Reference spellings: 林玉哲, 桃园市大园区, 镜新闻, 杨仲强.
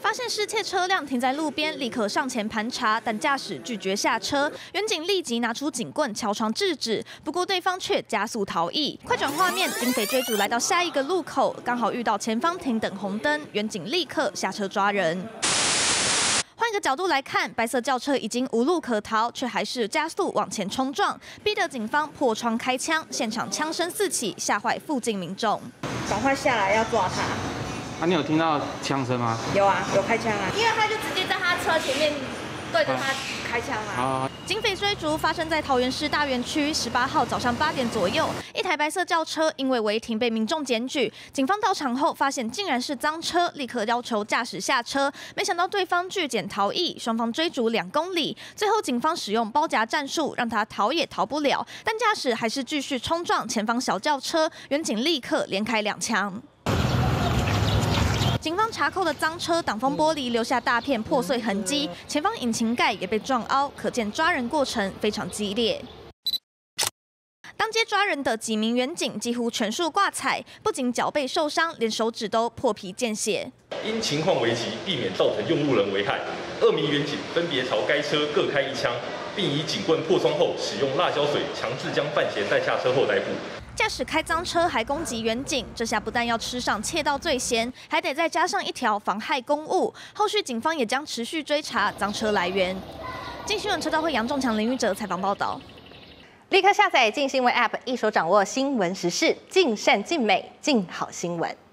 发现失窃车辆停在路边，立刻上前盘查，但驾驶拒绝下车。远警立即拿出警棍敲窗制止，不过对方却加速逃逸。快转画面，警匪追逐来到下一个路口，刚好遇到前方停等红灯，远警立刻下车抓人。 换个角度来看，白色轿车已经无路可逃，却还是加速往前冲撞，逼得警方破窗开枪，现场枪声四起，吓坏附近民众。赶快下来，要抓他！啊，你有听到枪声吗？有啊，有开枪啊！因为他就直接在他车前面对着他开枪啊！警匪追逐发生在桃园市大园区，18号早上8点左右，一台白色轿车因为违停被民众检举，警方到场后发现竟然是赃车，立刻要求驾驶下车，没想到对方拒检逃逸，双方追逐2公里，最后警方使用包夹战术让他逃也逃不了，但驾驶还是继续冲撞前方小轿车，远警立刻连开2枪。 警方查扣的赃车挡风玻璃留下大片破碎痕迹，前方引擎盖也被撞凹，可见抓人过程非常激烈。当街抓人的几名远警几乎全数挂彩，不仅脚背受伤，连手指都破皮见血。因情况危急，避免造成用路人危害，2名远警分别朝该车各开1枪，并以警棍破窗后使用辣椒水强制将犯嫌带下车后逮捕。 驾驶开赃车还攻击远警，这下不但要吃上窃盗罪嫌，还得再加上1条妨害公务。后续警方也将持续追查赃车来源。镜新闻车道会杨仲强、林玉哲采访报道。立刻下载镜新闻 App， 一手掌握新闻时事，尽善尽美，尽好新闻。